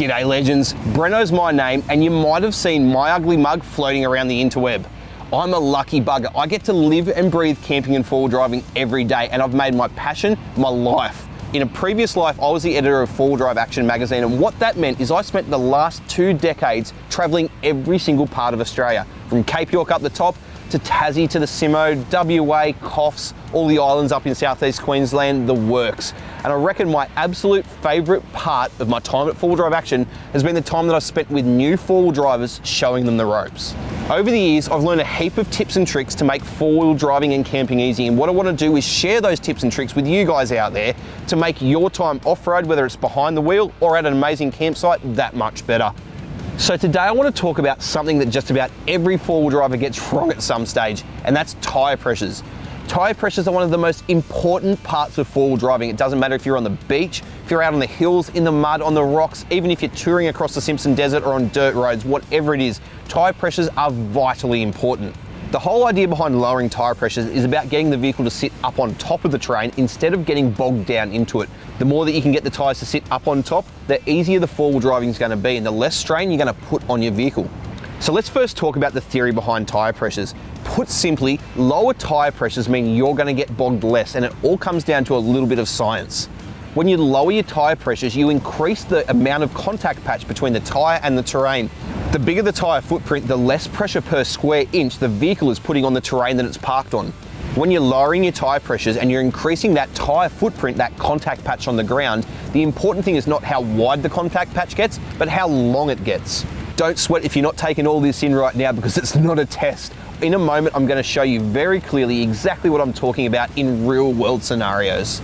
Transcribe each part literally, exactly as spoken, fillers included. G'day legends, Breno's my name and you might have seen my ugly mug floating around the interweb. I'm a lucky bugger. I get to live and breathe camping and four-wheel driving every day and I've made my passion my life. In a previous life, I was the editor of four-wheel drive Action magazine, and what that meant is I spent the last two decades traveling every single part of Australia, from Cape York up the top to Tassie to the Simo, W A, Coffs, all the islands up in southeast Queensland, the works. And I reckon my absolute favourite part of my time at four-wheel drive Action has been the time that I've spent with new four-wheel drivers showing them the ropes. Over the years, I've learned a heap of tips and tricks to make four-wheel driving and camping easy, and what I want to do is share those tips and tricks with you guys out there to make your time off-road, whether it's behind the wheel or at an amazing campsite, that much better. So today I want to talk about something that just about every four-wheel driver gets wrong at some stage, and that's tyre pressures. Tyre pressures are one of the most important parts of four-wheel driving. It doesn't matter if you're on the beach, if you're out on the hills, in the mud, on the rocks, even if you're touring across the Simpson Desert or on dirt roads, whatever it is, tyre pressures are vitally important. The whole idea behind lowering tyre pressures is about getting the vehicle to sit up on top of the terrain instead of getting bogged down into it. The more that you can get the tyres to sit up on top, the easier the four-wheel driving is going to be and the less strain you're going to put on your vehicle. So let's first talk about the theory behind tyre pressures. Put simply, lower tyre pressures mean you're going to get bogged less, and it all comes down to a little bit of science. When you lower your tyre pressures, you increase the amount of contact patch between the tyre and the terrain. The bigger the tyre footprint, the less pressure per square inch the vehicle is putting on the terrain that it's parked on. When you're lowering your tyre pressures and you're increasing that tyre footprint, that contact patch on the ground, the important thing is not how wide the contact patch gets, but how long it gets. Don't sweat if you're not taking all this in right now, because it's not a test. In a moment, I'm going to show you very clearly exactly what I'm talking about in real world scenarios.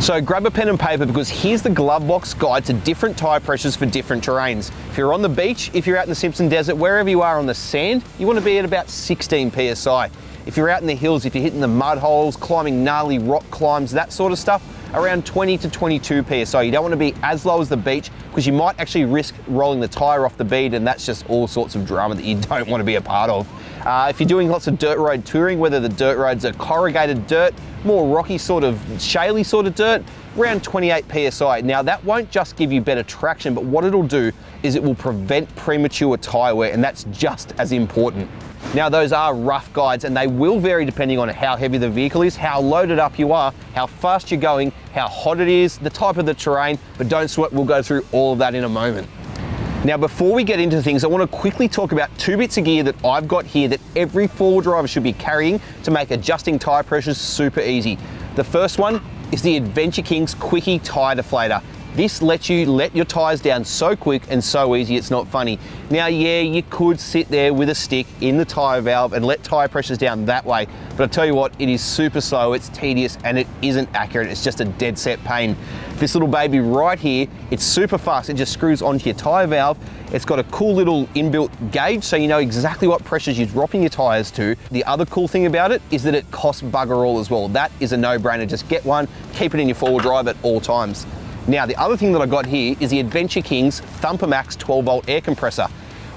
So grab a pen and paper, because here's the glove box guide to different tyre pressures for different terrains. If you're on the beach, if you're out in the Simpson Desert, wherever you are on the sand, you want to be at about sixteen P S I. If you're out in the hills, if you're hitting the mud holes, climbing gnarly rock climbs, that sort of stuff, around twenty to twenty-two P S I. You don't want to be as low as the beach, because you might actually risk rolling the tyre off the bead, and that's just all sorts of drama that you don't want to be a part of. Uh, if you're doing lots of dirt road touring, whether the dirt roads are corrugated dirt, more rocky sort of, shaly sort of dirt, around twenty-eight P S I. Now that won't just give you better traction, but what it'll do is it will prevent premature tyre wear, and that's just as important. Now those are rough guides, and they will vary depending on how heavy the vehicle is, how loaded up you are, how fast you're going, how hot it is, the type of the terrain, but don't sweat, we'll go through all of that in a moment. Now before we get into things, I want to quickly talk about two bits of gear that I've got here that every four-wheel driver should be carrying to make adjusting tyre pressures super easy. The first one is the Adventure Kings Quickie Tyre Deflator. This lets you let your tyres down so quick and so easy, it's not funny. Now, yeah, you could sit there with a stick in the tyre valve and let tyre pressures down that way, but I tell you what, it is super slow, it's tedious, and it isn't accurate. It's just a dead set pain. This little baby right here, it's super fast. It just screws onto your tyre valve. It's got a cool little inbuilt gauge, so you know exactly what pressures you're dropping your tyres to. The other cool thing about it is that it costs bugger all as well. That is a no-brainer. Just get one, keep it in your four-wheel drive at all times. Now, the other thing that I got here is the Adventure Kings Thumper Max twelve volt air compressor.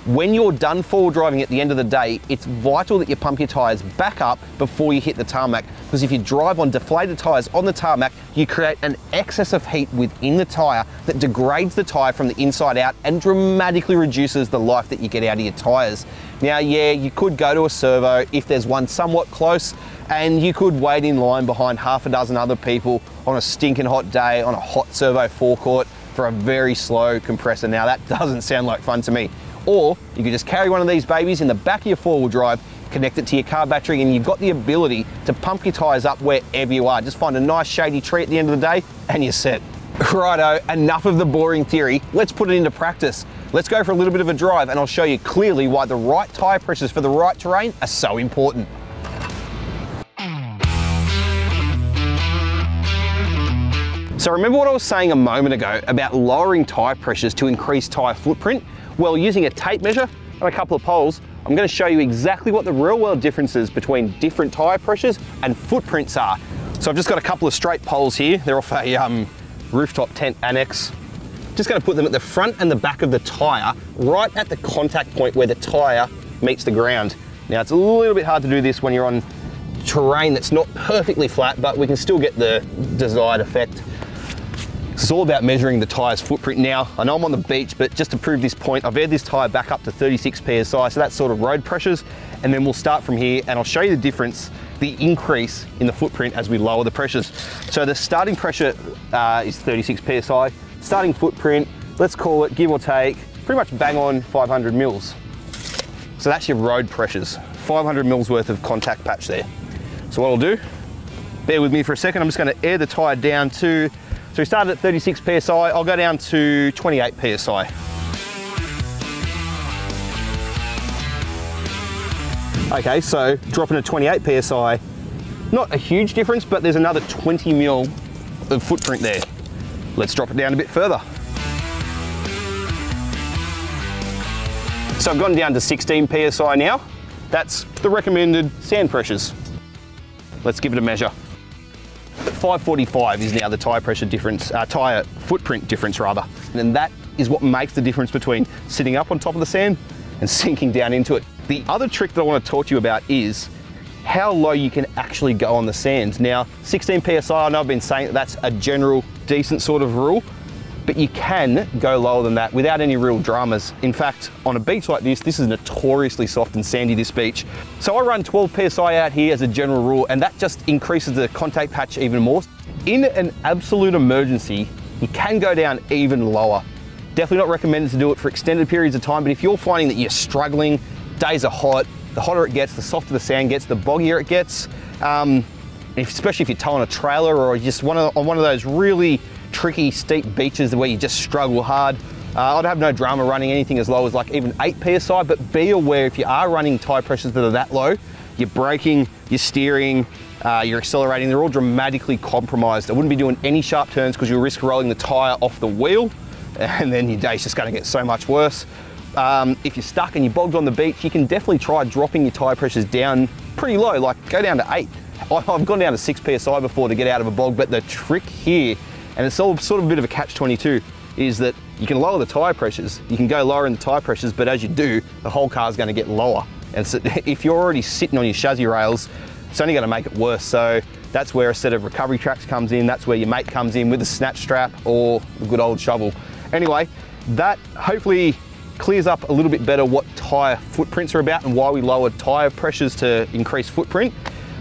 When you're done four-wheel driving at the end of the day, it's vital that you pump your tyres back up before you hit the tarmac, because if you drive on deflated tyres on the tarmac, you create an excess of heat within the tyre that degrades the tyre from the inside out and dramatically reduces the life that you get out of your tyres. Now, yeah, you could go to a servo if there's one somewhat close, and you could wait in line behind half a dozen other people on a stinking hot day on a hot servo forecourt for a very slow compressor. Now, that doesn't sound like fun to me. Or you could just carry one of these babies in the back of your four-wheel drive, connect it to your car battery, and you've got the ability to pump your tyres up wherever you are. Just find a nice shady tree at the end of the day and you're set. Righto, enough of the boring theory. Let's put it into practice. Let's go for a little bit of a drive, and I'll show you clearly why the right tyre pressures for the right terrain are so important. So remember what I was saying a moment ago about lowering tyre pressures to increase tyre footprint? Well, using a tape measure and a couple of poles, I'm going to show you exactly what the real world differences between different tyre pressures and footprints are. So I've just got a couple of straight poles here. They're off a um, rooftop tent annex. Just going to put them at the front and the back of the tyre, right at the contact point where the tyre meets the ground. Now, it's a little bit hard to do this when you're on terrain that's not perfectly flat, but we can still get the desired effect. This is all about measuring the tire's footprint. Now, I know I'm on the beach, but just to prove this point, I've aired this tire back up to thirty-six P S I, so that's sort of road pressures, and then we'll start from here and I'll show you the difference, the increase in the footprint as we lower the pressures. So the starting pressure uh, is thirty-six P S I, starting footprint, let's call it, give or take, pretty much bang on five hundred mils. So that's your road pressures, five hundred mils worth of contact patch there. So what I'll do, bear with me for a second, I'm just gonna air the tire down to, so we started at thirty-six P S I, I'll go down to twenty-eight P S I. Okay, so dropping to twenty-eight P S I, not a huge difference, but there's another twenty mil of footprint there. Let's drop it down a bit further. So I've gone down to sixteen P S I now. That's the recommended sand pressures. Let's give it a measure. five forty-five is now the tire pressure difference, uh, tire footprint difference rather. And that is what makes the difference between sitting up on top of the sand and sinking down into it. The other trick that I want to talk to you about is how low you can actually go on the sands. Now, sixteen P S I, I know I've been saying that that's a general decent sort of rule, but you can go lower than that without any real dramas. In fact, on a beach like this, this is notoriously soft and sandy, this beach. So I run twelve P S I out here as a general rule, and that just increases the contact patch even more. In an absolute emergency, you can go down even lower. Definitely not recommended to do it for extended periods of time, but if you're finding that you're struggling, days are hot, the hotter it gets, the softer the sand gets, the boggier it gets, um, especially if you're towing a trailer or just one of, on one of those really tricky, steep beaches where you just struggle hard. Uh, I'd have no drama running anything as low as like even eight P S I, but be aware if you are running tire pressures that are that low, you're braking, you're steering, uh, you're accelerating, they're all dramatically compromised. I wouldn't be doing any sharp turns because you'll risk rolling the tire off the wheel and then your day's just gonna get so much worse. Um, if you're stuck and you're bogged on the beach, you can definitely try dropping your tire pressures down pretty low, like go down to eight. I've gone down to six P S I before to get out of a bog, but the trick here, and it's all sort of a bit of a catch twenty-two, is that you can lower the tire pressures, you can go lower in the tire pressures, but as you do, the whole car's gonna get lower. And so if you're already sitting on your chassis rails, it's only gonna make it worse. So that's where a set of recovery tracks comes in, that's where your mate comes in with a snatch strap or a good old shovel. Anyway, that hopefully clears up a little bit better what tire footprints are about and why we lower tire pressures to increase footprint.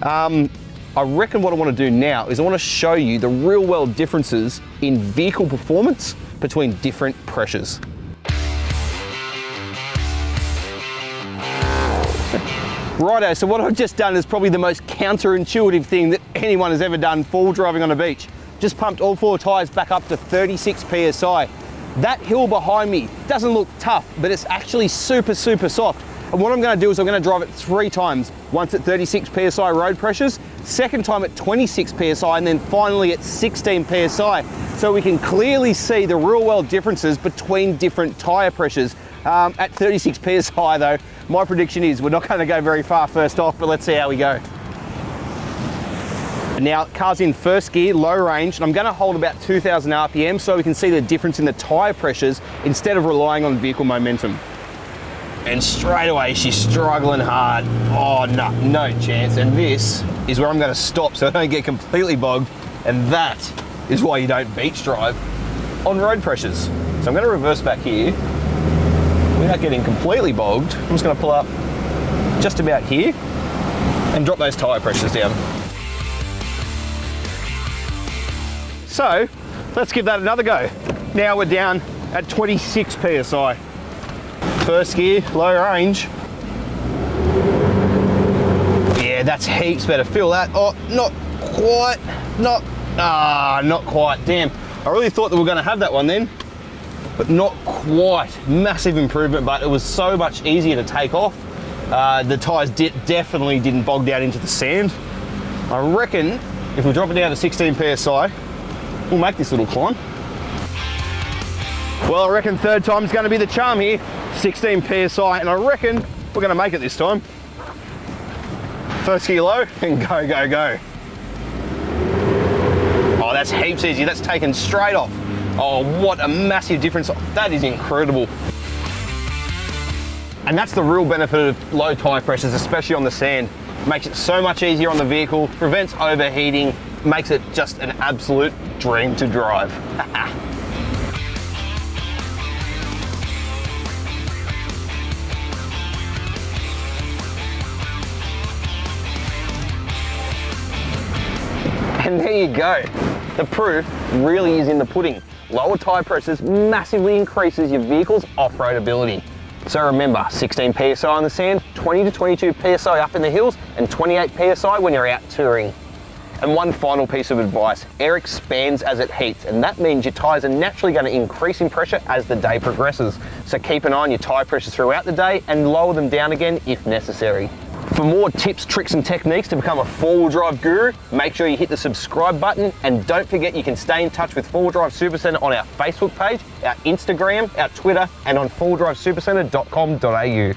Um, I reckon what I want to do now is I want to show you the real world differences in vehicle performance between different pressures. Righto, so what I've just done is probably the most counterintuitive thing that anyone has ever done four-wheel driving on a beach. Just pumped all four tires back up to thirty-six P S I. That hill behind me doesn't look tough, but it's actually super, super soft. And what I'm gonna do is I'm gonna drive it three times. Once at thirty-six P S I road pressures, second time at twenty-six P S I, and then finally at sixteen P S I. So we can clearly see the real world differences between different tire pressures. Um, at thirty-six P S I though, my prediction is we're not gonna go very far first off, but let's see how we go. Now, car's in first gear, low range, and I'm gonna hold about two thousand R P M so we can see the difference in the tire pressures instead of relying on vehicle momentum. And straight away, she's struggling hard. Oh, no, no chance. And this is where I'm gonna stop so I don't get completely bogged. And that is why you don't beach drive on road pressures. So I'm gonna reverse back here. Without getting completely bogged, I'm just gonna pull up just about here and drop those tire pressures down. So let's give that another go. Now we're down at twenty-six P S I. First gear, low range. Yeah, that's heaps better. Feel that. Oh, not quite. Not, ah, not quite. Damn. I really thought that we were going to have that one then, but not quite. Massive improvement, but it was so much easier to take off. Uh, the tyres di- definitely didn't bog down into the sand. I reckon if we drop it down to sixteen P S I, we'll make this little climb. Well, I reckon third time's going to be the charm here. sixteen P S I, and I reckon we're going to make it this time. First gear low and go, go, go. Oh, that's heaps easier. That's taken straight off. Oh, what a massive difference. That is incredible. And that's the real benefit of low tire pressures, especially on the sand. It makes it so much easier on the vehicle, prevents overheating, makes it just an absolute dream to drive. And there you go. The proof really is in the pudding. Lower tyre pressures massively increases your vehicle's off-road ability. So remember, sixteen P S I on the sand, twenty to twenty-two P S I up in the hills, and twenty-eight P S I when you're out touring. And one final piece of advice, air expands as it heats, and that means your tyres are naturally going to increase in pressure as the day progresses. So keep an eye on your tyre pressures throughout the day and lower them down again if necessary. For more tips, tricks and techniques to become a four-wheel drive guru, make sure you hit the subscribe button, and don't forget you can stay in touch with four W D Supacentre on our Facebook page, our Instagram, our Twitter, and on four W D supacentre dot com dot A U.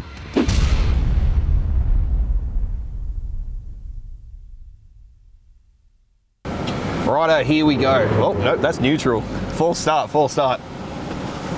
Righto, here we go. Oh, no, that's neutral. False start, false start.